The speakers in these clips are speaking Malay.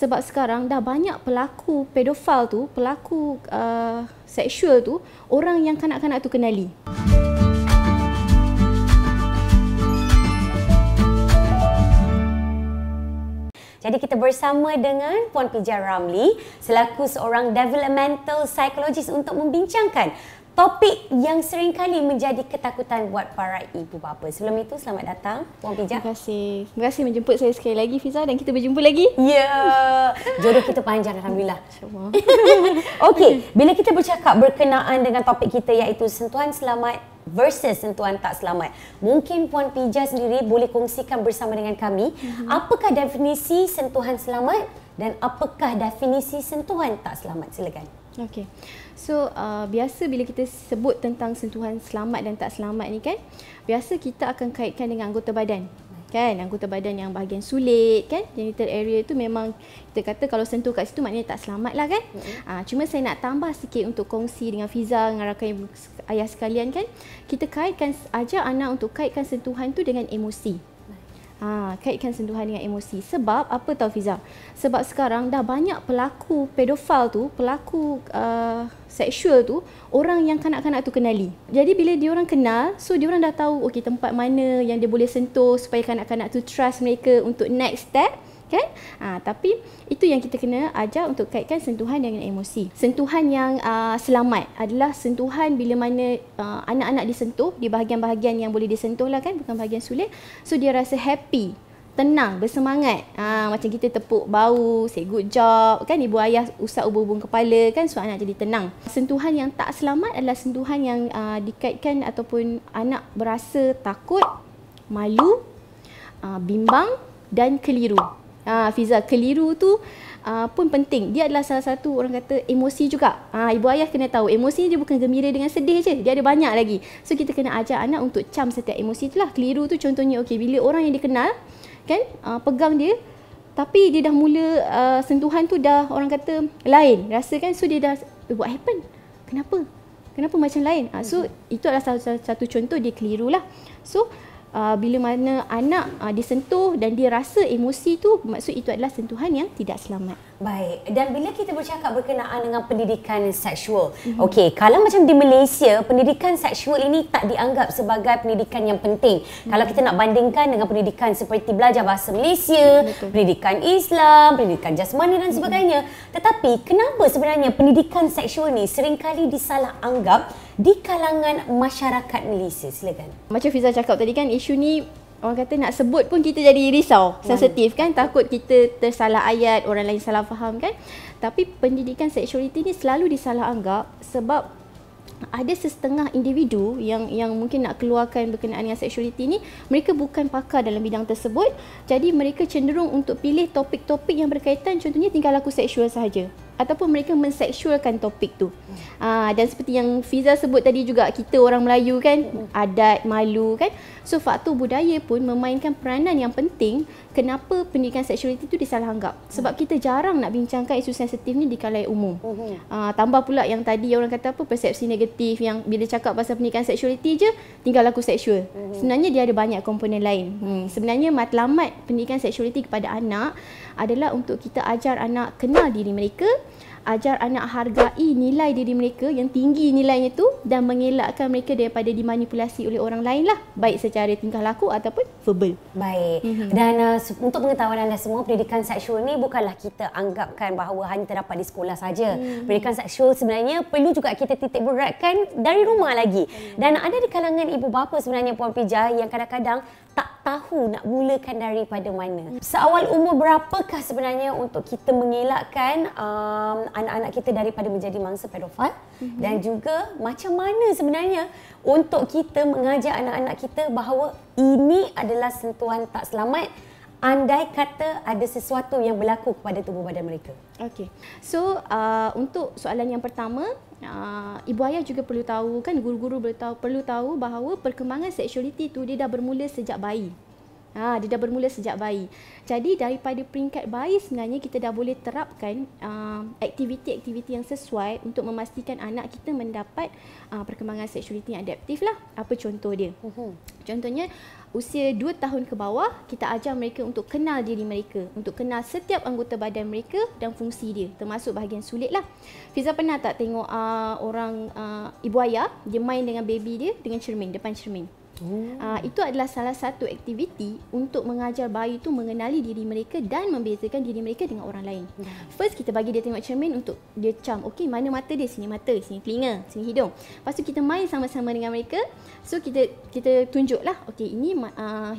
Sebab sekarang dah banyak pelaku pedofil tu, pelaku seksual tu, orang yang kanak-kanak tu kenali. Jadi kita bersama dengan Puan Fijar Ramli selaku seorang developmental psychologist untuk membincangkan topik yang seringkali menjadi ketakutan buat para ibu bapa. Sebelum itu, selamat datang Puan Fijar. Terima kasih. Terima kasih menjemput saya sekali lagi, Fijar, dan kita berjumpa lagi. Ya. Yeah. Jodoh kita panjang, alhamdulillah. Insya-Allah. Okey, bila kita bercakap berkenaan dengan topik kita iaitu sentuhan selamat versus sentuhan tak selamat, mungkin Puan Fijar sendiri boleh kongsikan bersama dengan kami apakah definisi sentuhan selamat dan apakah definisi sentuhan tak selamat. Silakan. Okey. So, biasa bila kita sebut tentang sentuhan selamat dan tak selamat ni kan, biasa kita akan kaitkan dengan anggota badan. Kan? Anggota badan yang bahagian sulit kan, genital area tu memang kita kata kalau sentuh kat situ maknanya tak selamat lah kan. Cuma saya nak tambah sikit untuk kongsi dengan Fiza, dengan rakan ayah sekalian kan. Kita kaitkan, ajar anak untuk kaitkan sentuhan tu dengan emosi. Kaitkan sentuhan dengan emosi. Sebab apa tahu Fiza? Sebab sekarang dah banyak pelaku pedofil tu, pelaku seksual tu, orang yang kanak-kanak tu kenali. Jadi bila diorang kenal, so diorang dah tahu okey tempat mana yang dia boleh sentuh supaya kanak-kanak tu trust mereka untuk next step. Kan? Tapi itu yang kita kena ajar untuk kaitkan sentuhan dengan emosi. Sentuhan yang selamat adalah sentuhan bila mana anak-anak disentuh di bahagian-bahagian yang boleh disentuh lah kan, bukan bahagian sulit. So dia rasa happy, tenang, bersemangat. Macam kita tepuk bahu, say good job kan, ibu ayah usap ubur-ubur kepala kan, so anak jadi tenang. Sentuhan yang tak selamat adalah sentuhan yang dikaitkan ataupun anak berasa takut, malu, bimbang dan keliru. Fiza, keliru tu pun penting. Dia adalah salah satu orang kata emosi juga. Ibu ayah kena tahu emosi dia bukan gembira dengan sedih je, dia ada banyak lagi. So kita kena ajar anak untuk cam setiap emosi tu lah. Keliru tu contohnya okey, bila orang yang dikenal kan pegang dia, tapi dia dah mula sentuhan tu dah orang kata lain rasa kan. So dia dah what happen? Kenapa macam lain? So itu adalah satu contoh dia keliru lah. So bila mana anak disentuh dan dia rasa emosi tu, maksud itu adalah sentuhan yang tidak selamat. Baik, dan bila kita bercakap berkenaan dengan pendidikan seksual, okey, kalau macam di Malaysia, pendidikan seksual ini tak dianggap sebagai pendidikan yang penting. Kalau kita nak bandingkan dengan pendidikan seperti belajar bahasa Malaysia, pendidikan Islam, pendidikan jasmani dan sebagainya. Tetapi kenapa sebenarnya pendidikan seksual ni seringkali disalah anggap di kalangan masyarakat Malaysia? Silakan. Macam Fiza cakap tadi kan, isu ni orang kata nak sebut pun kita jadi risau, sensitif kan, takut kita tersalah ayat, orang lain salah faham kan. Tapi pendidikan seksualiti ni selalu disalah anggap sebab ada sesetengah individu yang mungkin nak keluarkan berkenaan dengan seksualiti ni, mereka bukan pakar dalam bidang tersebut. Jadi mereka cenderung untuk pilih topik-topik yang berkaitan, contohnya tingkah laku seksual sahaja, ataupun mereka menseksualkan topik tu. Dan seperti yang Fiza sebut tadi juga, kita orang Melayu kan, adat, malu kan. So faktor budaya pun memainkan peranan yang penting kenapa pendidikan seksualiti tu disalah anggap. Sebab kita jarang nak bincangkan isu sensitif ni di kalangan umum. Tambah pula yang tadi orang kata apa, persepsi negatif yang bila cakap pasal pendidikan seksualiti je tingkah laku seksual. Sebenarnya dia ada banyak komponen lain. Sebenarnya matlamat pendidikan seksualiti kepada anak adalah untuk kita ajar anak kenal diri mereka, ajar anak hargai nilai diri mereka yang tinggi nilainya tu, dan mengelakkan mereka daripada dimanipulasi oleh orang lain lah, baik secara tingkah laku ataupun verbal. Baik. Dan untuk pengetahuan anda semua, pendidikan seksual ni bukanlah kita anggapkan bahawa hanya terdapat di sekolah saja. Pendidikan seksual sebenarnya perlu juga kita titik beratkan dari rumah lagi. Dan ada di kalangan ibu bapa sebenarnya Puan Fijar yang kadang-kadang tak tahu nak mulakan daripada mana. Seawal umur berapakah sebenarnya untuk kita mengelakkan anak-anak kita daripada menjadi mangsa pedofil, dan juga macam mana sebenarnya untuk kita mengajar anak-anak kita bahawa ini adalah sentuhan tak selamat andai kata ada sesuatu yang berlaku kepada tubuh badan mereka? Okey. So, untuk soalan yang pertama, ibu ayah juga perlu tahu kan, guru-guru perlu tahu bahawa perkembangan seksualiti tu dia dah bermula sejak bayi. Dia dah bermula sejak bayi. Jadi daripada peringkat bayi sebenarnya kita dah boleh terapkan aktiviti-aktiviti yang sesuai untuk memastikan anak kita mendapat perkembangan seksualiti yang adaptif lah. Apa contoh dia? Contohnya usia 2 tahun ke bawah, kita ajar mereka untuk kenal diri mereka, untuk kenal setiap anggota badan mereka dan fungsi dia, termasuk bahagian sulit lah. Fiza pernah tak tengok orang ibu ayah, dia main dengan baby dia dengan cermin, depan cermin. Itu adalah salah satu aktiviti untuk mengajar bayi itu mengenali diri mereka dan membezakan diri mereka dengan orang lain. First, kita bagi dia tengok cermin untuk dia cam, okey, mana mata dia, sini mata, sini telinga, sini hidung. Lepas tu kita main sama-sama dengan mereka. So kita tunjuklah, okey, ini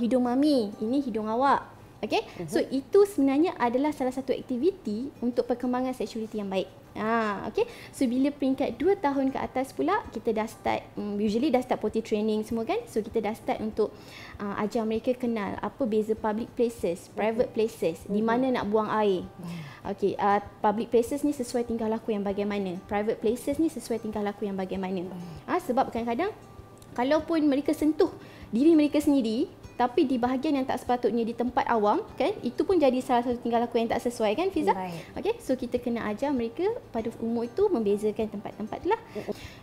hidung mami, ini hidung awak. Okey. So itu sebenarnya adalah salah satu aktiviti untuk perkembangan seksualiti yang baik. Okey. So bila peringkat 2 tahun ke atas pula, kita dah start usually dah start potty training semua kan. So kita dah start untuk ajar mereka kenal apa beza public places, private places, di mana nak buang air. Okey, public places ni sesuai tingkah laku yang bagaimana, private places ni sesuai tingkah laku yang bagaimana. Sebab kadang-kadang kalaupun mereka sentuh diri mereka sendiri, tapi di bahagian yang tak sepatutnya di tempat awam kan, itu pun jadi salah satu tingkah laku yang tak sesuai kan, Fiza. Okey, so kita kena ajar mereka pada umur itu membezakan tempat-tempat lah.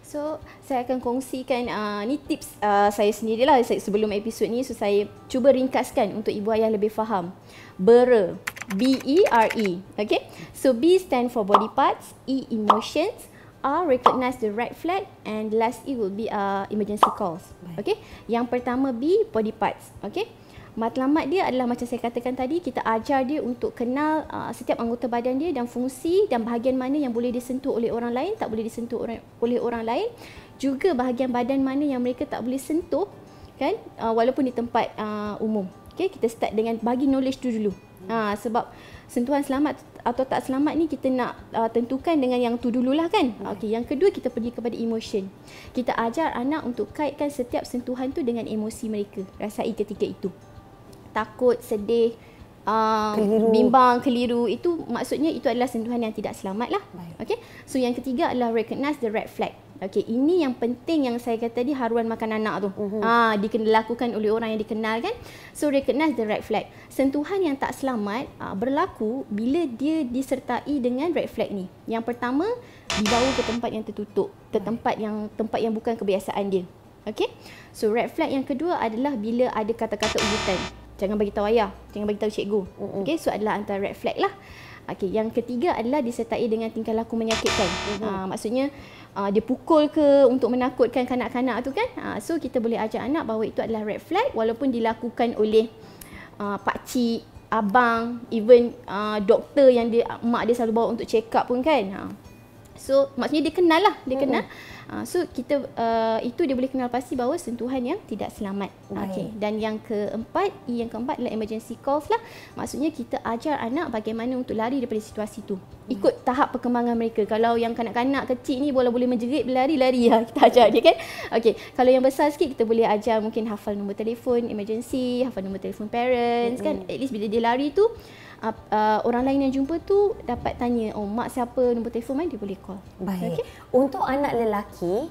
So saya akan kongsikan ni tips saya sendirilah sebelum episod ni. So saya cuba ringkaskan untuk ibu ayah lebih faham. BERE, BERE. Okey, so B stand for body parts, E emotions, R, recognize the red flag, and last E will be emergency calls. Okay, yang pertama B, body parts. Okay, matlamat dia adalah macam saya katakan tadi, kita ajar dia untuk kenal setiap anggota badan dia dan fungsi dan bahagian mana yang boleh disentuh oleh orang lain, tak boleh disentuh oleh orang lain, juga bahagian badan mana yang mereka tak boleh sentuh kan, walaupun di tempat umum. Okay, kita start dengan bagi knowledge tu dulu. Sebab sentuhan selamat atau tak selamat ni kita nak tentukan dengan yang tu dululah kan. Okey, yang kedua kita pergi kepada emotion. Kita ajar anak untuk kaitkan setiap sentuhan tu dengan emosi mereka. Rasai ketika itu. Takut, sedih, keliru, bimbang, keliru, itu maksudnya itu adalah sentuhan yang tidak selamat lah. Okey. So yang ketiga adalah recognize the red flag. Okey, ini yang penting yang saya kata tadi, haruan makan anak tu. Dilakukan oleh orang yang dikenal kan. So recognize the red flag. Sentuhan yang tak selamat berlaku bila dia disertai dengan red flag ni. Yang pertama, dibawa ke tempat yang tertutup, ke tempat yang bukan kebiasaan dia. Okey. So red flag yang kedua adalah bila ada kata-kata ugutan. Jangan bagi tahu ayah, jangan bagi tahu cikgu. Okey, so adalah antara red flag lah. Okey, yang ketiga adalah disertai dengan tingkah laku menyakitkan. Maksudnya dia pukul ke untuk menakutkan kanak-kanak tu kan. So kita boleh ajar anak bahawa itu adalah red flag walaupun dilakukan oleh pakcik, abang, even doktor yang dia, mak dia selalu bawa untuk check up pun kan. So maksudnya dia kenal lah, dia kenal. So kita itu dia boleh kenal pasti bahawa sentuhan yang tidak selamat. Okey, dan yang keempat, E yang keempat adalah emergency calls lah. Maksudnya kita ajar anak bagaimana untuk lari daripada situasi tu. Ikut tahap perkembangan mereka. Kalau yang kanak-kanak kecil ni boleh menjerit, berlari-lari lah kita ajar dia kan. Okey, kalau yang besar sikit kita boleh ajar mungkin hafal nombor telefon emergency, hafal nombor telefon parents kan. At least bila dia lari tu orang lain yang jumpa tu dapat tanya, oh mak siapa, nombor telefon mana, dia boleh call. Baik. Okay? Untuk anak lelaki,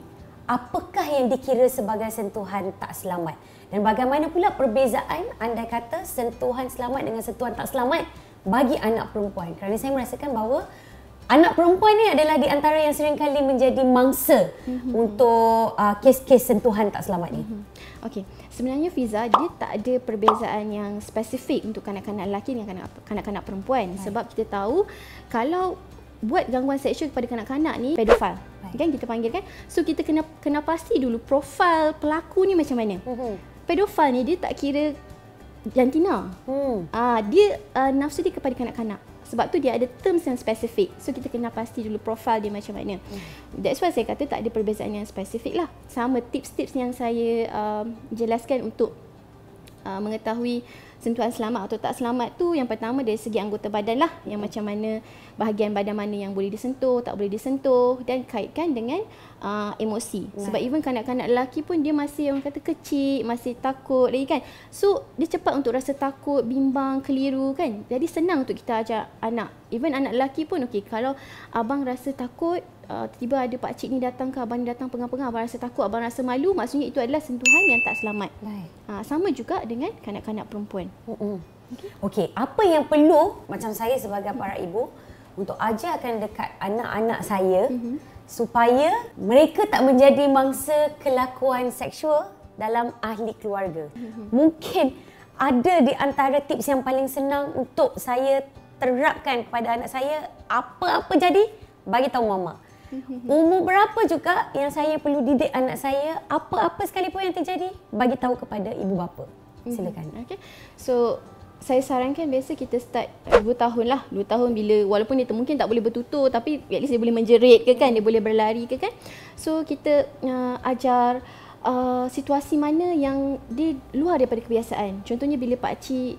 apakah yang dikira sebagai sentuhan tak selamat? Dan bagaimana pula perbezaan andai kata sentuhan selamat dengan sentuhan tak selamat bagi anak perempuan? Kerana saya merasakan bahawa anak perempuan ni adalah di antara yang seringkali menjadi mangsa untuk kes-kes sentuhan tak selamat ni. Okey, sebenarnya Fiza, dia tak ada perbezaan yang spesifik untuk kanak-kanak lelaki dengan kanak-kanak perempuan. Sebab kita tahu kalau buat gangguan seksual kepada kanak-kanak ni, pedofil kan kita panggil kan. So kita kena pasti dulu profil pelaku ni macam mana. Pedofil ni dia tak kira jantina. Dia nafsu dia kepada kanak-kanak. Sebab tu dia ada terms yang spesifik. So kita kena pasti dulu profil dia macam mana. That's why saya kata tak ada perbezaan yang spesifik lah. Sama tips-tips yang saya jelaskan untuk mengetahui sentuhan selamat atau tak selamat tu, yang pertama dari segi anggota badan lah, yang macam mana, bahagian badan mana yang boleh disentuh, tak boleh disentuh, dan kaitkan dengan emosi. Sebab even kanak-kanak lelaki pun dia masih, orang kata, kecil, masih takut lagi kan. So dia cepat untuk rasa takut, bimbang, keliru kan. Jadi senang untuk kita ajar anak. Even anak lelaki pun, okey, kalau abang rasa takut, tiba-tiba ada pakcik ni datang ke, abang ni datang pengang-pengang, abang rasa takut, abang rasa malu, maksudnya itu adalah sentuhan yang tak selamat. Sama juga dengan kanak-kanak perempuan. Okey, apa yang perlu macam saya sebagai para ibu untuk ajarkan dekat anak-anak saya supaya mereka tak menjadi mangsa kelakuan seksual dalam ahli keluarga. Mungkin ada di antara tips yang paling senang untuk saya terapkan kepada anak saya, apa-apa jadi, bagi tahu mama. Umur berapa juga yang saya perlu didik anak saya, apa-apa sekalipun yang terjadi, bagi tahu kepada ibu bapa. Silakan. Okey. So saya sarankan biasa kita start 2 tahun lah. 2 tahun bila walaupun dia mungkin tak boleh bertutur, tapi at least dia boleh menjerit ke kan, dia boleh berlari ke kan. So kita ajar situasi mana yang dia luar daripada kebiasaan. Contohnya bila pakcik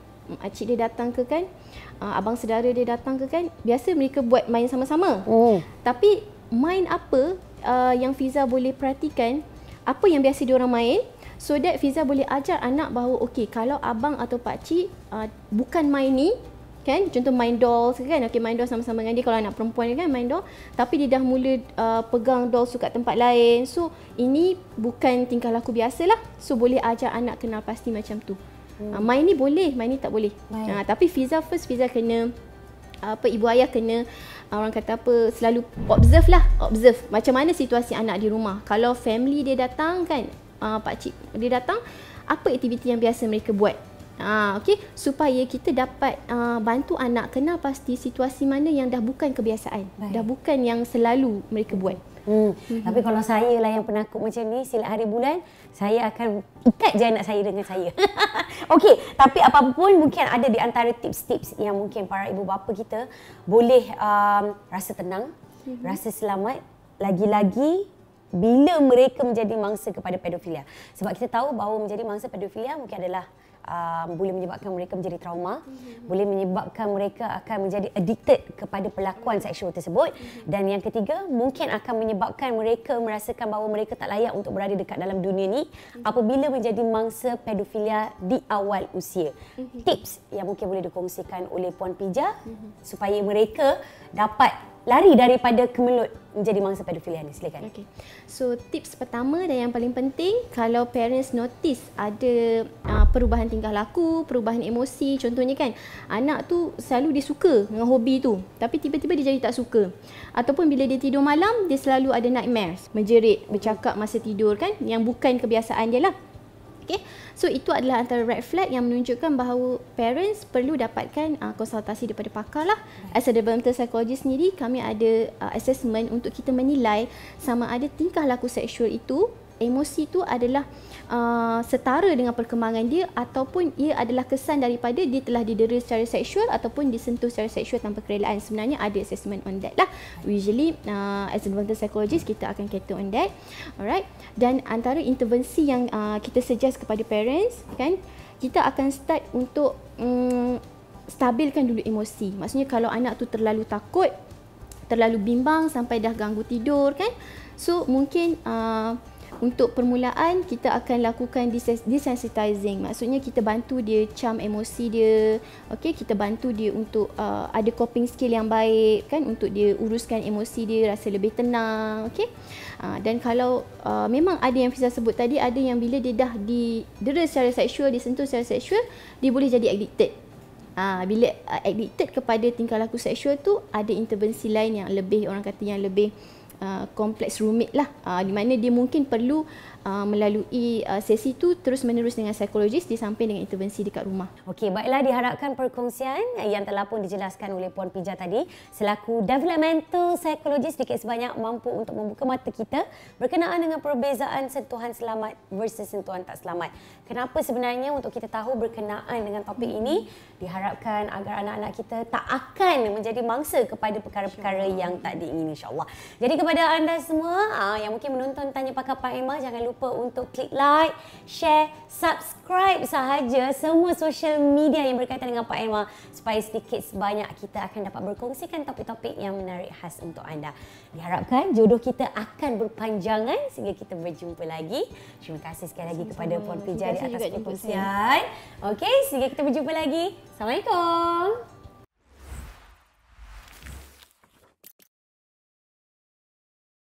dia datang ke kan, abang saudara dia datang ke kan, biasa mereka buat main sama-sama. Tapi main apa yang Fiza boleh perhatikan, apa yang biasa diorang main, so that Fiza boleh ajar anak bahawa okey, kalau abang atau pakcik bukan main ni kan, contoh main dolls kan, okey main dolls sama-sama dengan dia, kalau anak perempuan kan main doll, tapi dia dah mula pegang dolls kat tempat lain, so ini bukan tingkah laku biasalah, so boleh ajar anak kenal pasti macam tu. Main ni boleh, main ni tak boleh. Tapi Fiza kena apa, ibu ayah kena, orang kata apa, selalu observe lah, observe macam mana situasi anak di rumah. Kalau family dia datang kan, pakcik dia datang, apa aktiviti yang biasa mereka buat, okay? Supaya kita dapat bantu anak kenal pasti situasi mana yang dah bukan kebiasaan. Dah bukan yang selalu mereka buat. Tapi kalau saya lah yang penakut macam ni, silap hari bulan saya akan ikat je anak saya dengan saya. Okey, tapi apa pun mungkin ada di antara tips-tips yang mungkin para ibu bapa kita boleh rasa tenang, rasa selamat, lagi-lagi bila mereka menjadi mangsa kepada pedofilia. Sebab kita tahu bahawa menjadi mangsa pedofilia mungkin adalah boleh menyebabkan mereka menjadi trauma, boleh menyebabkan mereka akan menjadi addicted kepada perlakuan seksual tersebut, dan yang ketiga mungkin akan menyebabkan mereka merasakan bahawa mereka tak layak untuk berada dekat dalam dunia ni apabila menjadi mangsa pedofilia di awal usia. Tips yang mungkin boleh dikongsikan oleh Puan Fijar supaya mereka dapat lari daripada kemelut menjadi mangsa pedofilia ni, silakan. Okey. So tips pertama dan yang paling penting, kalau parents notice ada perubahan tingkah laku, perubahan emosi, contohnya kan anak tu selalu dia suka dengan hobi tu, tapi tiba-tiba dia jadi tak suka. Ataupun bila dia tidur malam, dia selalu ada nightmares, menjerit, bercakap masa tidur kan, yang bukan kebiasaan dia lah. Okay. So itu adalah antara red flag yang menunjukkan bahawa parents perlu dapatkan konsultasi daripada pakar lah. As a developmental psychologist sendiri, kami ada assessment untuk kita menilai sama ada tingkah laku seksual itu, emosi itu adalah setara dengan perkembangan dia ataupun ia adalah kesan daripada dia telah didera secara seksual ataupun disentuh secara seksual tanpa kerelaan. Sebenarnya ada assessment on that lah. Usually as a developmental psychologist kita akan cater on that. Alright. Dan antara intervensi yang kita suggest kepada parents kan, kita akan start untuk stabilkan dulu emosi. Maksudnya kalau anak tu terlalu takut, terlalu bimbang sampai dah ganggu tidur kan, so mungkin untuk permulaan kita akan lakukan desensitizing. Maksudnya kita bantu dia cam emosi dia. Okey, kita bantu dia untuk ada coping skill yang baik kan, untuk dia uruskan emosi dia, rasa lebih tenang. Okey. Dan kalau memang ada yang Fiza sebut tadi, ada yang bila dia dah didera secara seksual, disentuh secara seksual, dia boleh jadi addicted. Bila addicted kepada tingkah laku seksual tu, ada intervensi lain yang lebih, orang kata yang lebih kompleks rumit lah, di mana dia mungkin perlu melalui sesi itu terus menerus dengan psikologis di samping dengan intervensi dekat rumah. Okey, baiklah, diharapkan perkongsian yang telah pun dijelaskan oleh Puan Fijar tadi selaku developmental psychologist sedikit sebanyak mampu untuk membuka mata kita berkenaan dengan perbezaan sentuhan selamat versus sentuhan tak selamat. Kenapa sebenarnya untuk kita tahu berkenaan dengan topik ini, diharapkan agar anak-anak kita tak akan menjadi mangsa kepada perkara-perkara yang tak diingini, insya-Allah. Jadi kepada anda semua yang mungkin menonton Tanya Pakar Pa&Ma, jangan lupa untuk klik like, share, subscribe sahaja semua social media yang berkaitan dengan Pa&Ma supaya sedikit sebanyak kita akan dapat berkongsikan topik-topik yang menarik khas untuk anda. Diharapkan jodoh kita akan berpanjangan sehingga kita berjumpa lagi. Terima kasih sekali lagi kepada Puan Fijar di atas perkongsian. Okey, sehingga kita berjumpa lagi. Assalamualaikum.